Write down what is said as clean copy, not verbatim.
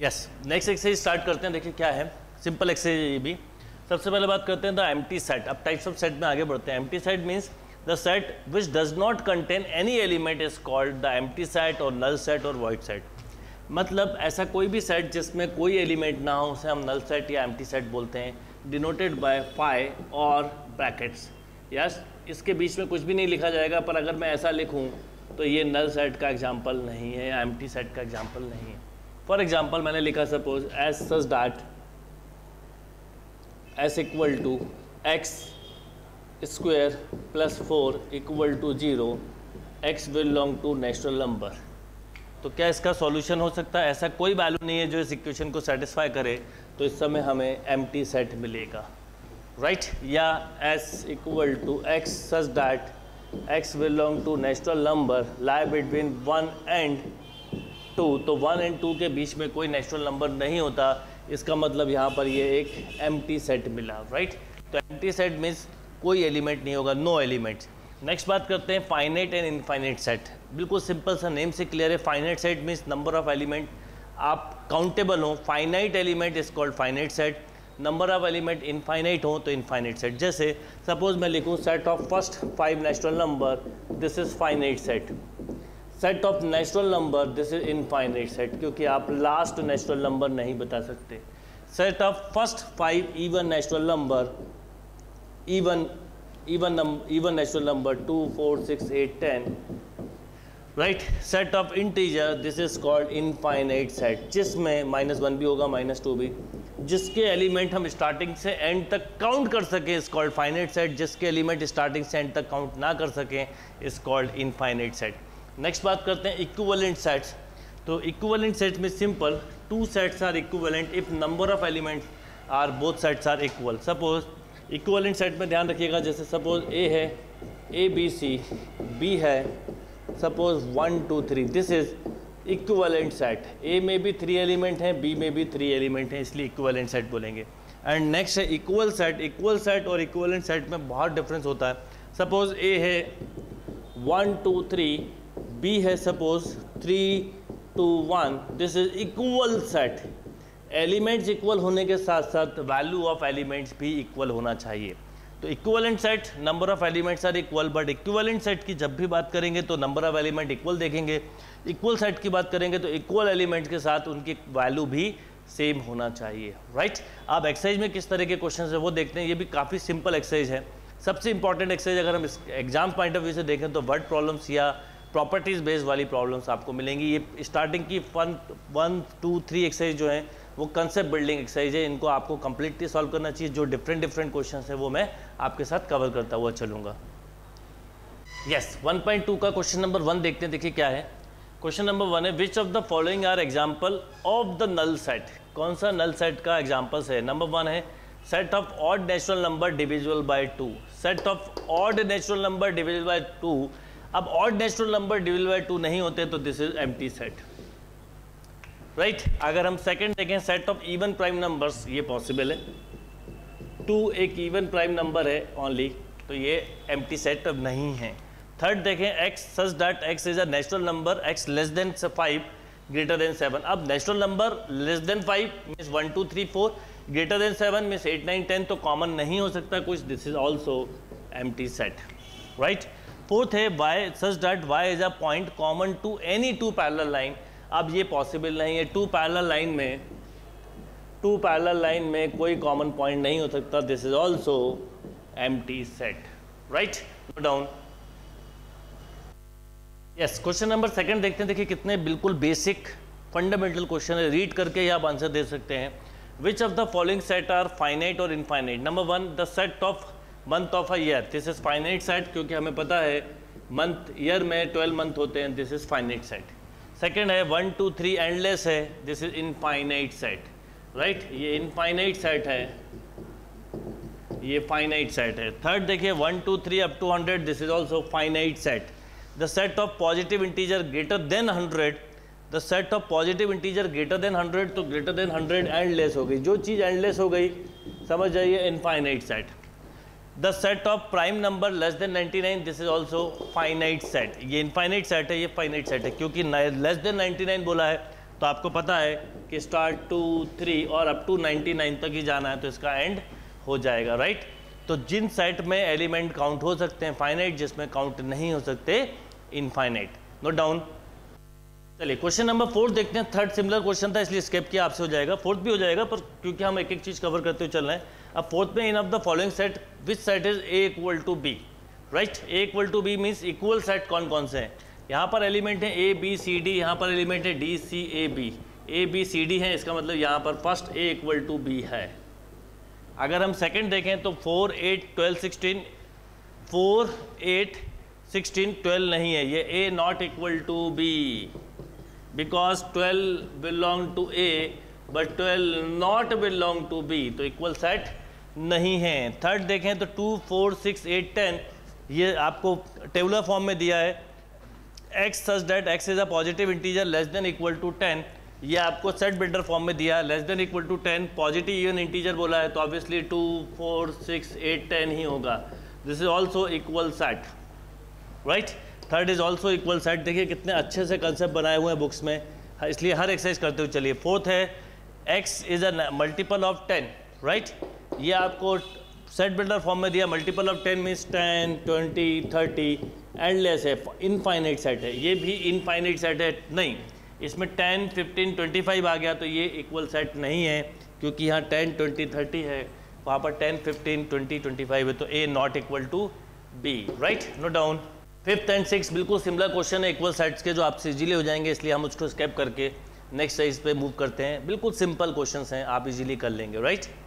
Yes, next exercise start करते हैं। देखिए क्या है, सिंपल एक्सरसाइज ये भी। सबसे पहले बात करते हैं द एम्प्टी सेट। अब टाइप्स ऑफ सेट में आगे बढ़ते हैं। Empty set means the set which does not contain any element is called the empty set और नल सेट और वॉइड सेट। मतलब ऐसा कोई भी सेट जिसमें कोई एलिमेंट ना हो उसे हम नल सेट या एम्प्टी सेट बोलते हैं, डिनोटेड बाय पाई और ब्रैकेट्स। यस, इसके बीच में कुछ भी नहीं लिखा जाएगा, पर अगर मैं ऐसा लिखूँ तो ये नल सेट का एग्जाम्पल नहीं है या एम्प्टी सेट का एग्जाम्पल नहीं है। फॉर एग्जाम्पल मैंने लिखा suppose S such that S equal to X square plus 4 equal to 0, X belong to natural number. तो क्या इसका सॉल्यूशन हो सकता है? ऐसा कोई वैल्यू नहीं है जो इस इक्वेशन को सेटिस्फाई करे, तो इस समय हमें एम्प्टी सेट मिलेगा, राइट। या S equal to X such that X belong to natural number lie between 1 and 2। तो 1 और 2 के बीच में कोई नेचुरल नंबर नहीं होता, इसका मतलब यहाँ पर ये एक एम्प्टी सेट मिला, राइट। तो एम्प्टी सेट मीन्स कोई एलिमेंट नहीं होगा, नो एलिमेंट्स। नेक्स्ट बात करते हैं फाइनाइट एंड इनफाइनाइट सेट। बिल्कुल सिंपल सा, नेम से क्लियर है। Finite set means number of element आप काउंटेबल हो, finite element is called finite set. Number of element infinite हो तो इनफाइनाइट सेट। जैसे सपोज मैं लिखूँ set of first 5 natural number, this is finite set. Set of natural number, this is infinite set, क्योंकि आप last natural number नहीं बता सकते। Set of first 5 even natural number, even natural number 2, 4, 6, 8, 10, right. Set of integer, this is called infinite set, जिसमें -1 भी होगा, -2 भी। जिसके एलिमेंट हम स्टार्टिंग से एंड तक काउंट कर सकें इज कॉल्ड फाइनाइट सेट। जिसके एलिमेंट स्टार्टिंग से एंड तक काउंट ना कर सकें is called infinite set. Next बात करते हैं इक्विवेलेंट सेट्स। तो इक्विवेलेंट सेट में simple, 2 sets are equivalent if number of elements are both sets are equal. Suppose equivalent set में ध्यान रखिएगा, जैसे सपोज ए है, ए बी सी, बी है suppose 1, 2, 3, this is equivalent set. ए में भी 3 एलिमेंट हैं, बी में भी 3 एलिमेंट हैं, इसलिए इक्विवेलेंट सेट बोलेंगे। एंड नेक्स्ट है इक्वल सेट। इक्वल सेट और इक्विवेलेंट सेट में बहुत डिफरेंस होता है। सपोज ए है 1, 2, 3, बी है suppose 3, 2, 1, this is equal set. Elements equal होने के साथ साथ वैल्यू ऑफ एलिमेंट्स भी इक्वल होना चाहिए। तो equivalent set number of elements are equal, but equivalent set की जब भी बात करेंगे तो नंबर ऑफ एलिमेंट इक्वल देखेंगे। इक्वल सेट की बात करेंगे तो इक्वल एलिमेंट के साथ उनकी वैल्यू भी सेम होना चाहिए, राइट। आप एक्सरसाइज में किस तरह के क्वेश्चन है वो देखते हैं। ये भी काफ़ी सिंपल एक्सरसाइज है। सबसे इंपॉर्टेंट एक्सरसाइज अगर हम एग्जाम पॉइंट ऑफ व्यू से देखें तो वर्ड प्रॉब्लम्स या प्रॉपर्टीज़ बेस्ड वाली प्रॉब्लम्स आपको मिलेंगी। ये स्टार्टिंग की 1, 2, 3 एक्सरसाइज जो हैं वो कंसेप्ट बिल्डिंग एक्सरसाइज है। इनको आपको कंप्लीटली सॉल्व करना चाहिए। जो डिफरेंट क्वेश्चंस हैं वो मैं आपके साथ कवर करता हुआ चलूँगा। यस, 1.2 का क्वेश्चन नंबर 1 देखते हैं। देखिए क्या है, क्वेश्चन नंबर 1 है which of the following are example of the null set. कौन सा नल सेट का एग्जाम्पल्स है? नंबर 1 है set of odd natural number divisible by 2। Set of odd natural number divisible by 2, अब odd natural number divisible by 2 नहीं होते तो this is empty set, right. अगर हम सेकंड देखें set of even prime numbers, ये possible है, 2 एक इवन प्राइम नंबर है ओनली, तो ये एम्प्टी सेट अब नहीं है। थर्ड देखें X such that X is a natural number X less than 5 greater than 7। अब natural number less than 5 means 1, 2, 3, 4, greater than 7 means 8, 9, 10, तो कॉमन नहीं हो सकता कुछ, this is also empty set, right. Fourth है Y such that Y is a point common to any 2 parallel line. अब ये possible नहीं है, 2 पैरेलल लाइन में कोई कॉमन पॉइंट नहीं हो सकता, this is also empty set, right. Note down. Yes, question number 2 देखते हैं। देखिए कितने बिल्कुल बेसिक फंडामेंटल क्वेश्चन है, रीड करके ही आप आंसर दे सकते हैं। Which of the following set are finite और infinite. Number 1 the set of month of a year, this is finite set, क्योंकि हमें पता है मंथ ईयर में 12 मंथ होते हैं, this is finite set. Second है 1, 2, 3 एंडलेस है, this is infinite set, right, ये इनफाइनाइट सेट है, ये फाइनाइट सेट है। थर्ड देखिए 1, 2, 3 up to 100, this is also finite set. The set of positive integer greater than 100, the set of positive integer greater than 100, तो greater than 100 endless हो गई, जो चीज़ एंडलेस हो गई समझ जाइए infinite set. The set of prime number less than 99, this is also finite set, ये इनफाइनाइट सेट है, ये फाइनाइट सेट है, क्योंकि लेस देन 99 बोला है तो तो आपको पता है कि स्टार्ट 2, 3 और अप टू 99 तक ही जाना है, तो इसका एंड हो जाएगा, राइट। तो जिन सेट में एलिमेंट काउंट हो सकते हैं फाइनाइट, जिसमें काउंट नहीं हो सकते इनफाइनाइट। Note down. चलिए क्वेश्चन नंबर 4 देखते हैं। थर्ड सिमिलर क्वेश्चन था इसलिए स्किप किया, आपसे हो जाएगा, फोर्थ भी हो जाएगा, पर क्योंकि हम एक एक चीज़ कवर करते हुए चल रहे हैं। अब फोर्थ में in of the following set which set is A equal to B, right. A equal to B means equal set कौन कौन से हैं। यहाँ पर एलिमेंट है ए बी सी डी, यहाँ पर एलिमेंट है D C A B C D है, इसका मतलब यहाँ पर first A equal to B है। अगर हम सेकंड देखें तो 4, 8, 12, 16 नहीं है, ये A not equal to B because 12 belong to A but 12 not belong to B, तो इक्वल सेट नहीं है। थर्ड देखें तो 2, 4, 6, 8, 10 ये आपको टेबुलर फॉर्म में दिया है। x such that x is a positive integer less than equal to 10, ये आपको सेट बिल्डर फॉर्म में दिया है, less than equal to 10 positive even integer बोला है, तो ऑब्वियसली 2, 4, 6, 8, 10 ही होगा। This is also equal set, right. Third is also equal set. देखिए कितने अच्छे से कंसेप्ट बनाए हुए हैं बुक्स में, इसलिए हर एक्सरसाइज करते हुए चलिए। फोर्थ है x is a multiple of 10, right. ये आपको सेट बिल्डर फॉर्म में दिया, मल्टीपल ऑफ 10 मीन्स 10, 20, 30 एंडलेस है, इनफाइनाइट सेट है। ये भी इनफाइनाइट सेट है, नहीं, इसमें 10, 15, 25 आ गया तो ये इक्वल सेट नहीं है, क्योंकि यहाँ 10, 20, 30 है, वहाँ पर 10, 15, 20, 25 है, तो A not equal to B, right. Note down. 5th and 6 बिल्कुल सिमिलर क्वेश्चन है इक्वल सेट्स के, जो आपसे इजीली हो जाएंगे, इसलिए हम उसको स्किप करके नेक्स्ट साइज पे मूव करते हैं। बिल्कुल सिंपल क्वेश्चन हैं, आप इजीली कर लेंगे, राइट।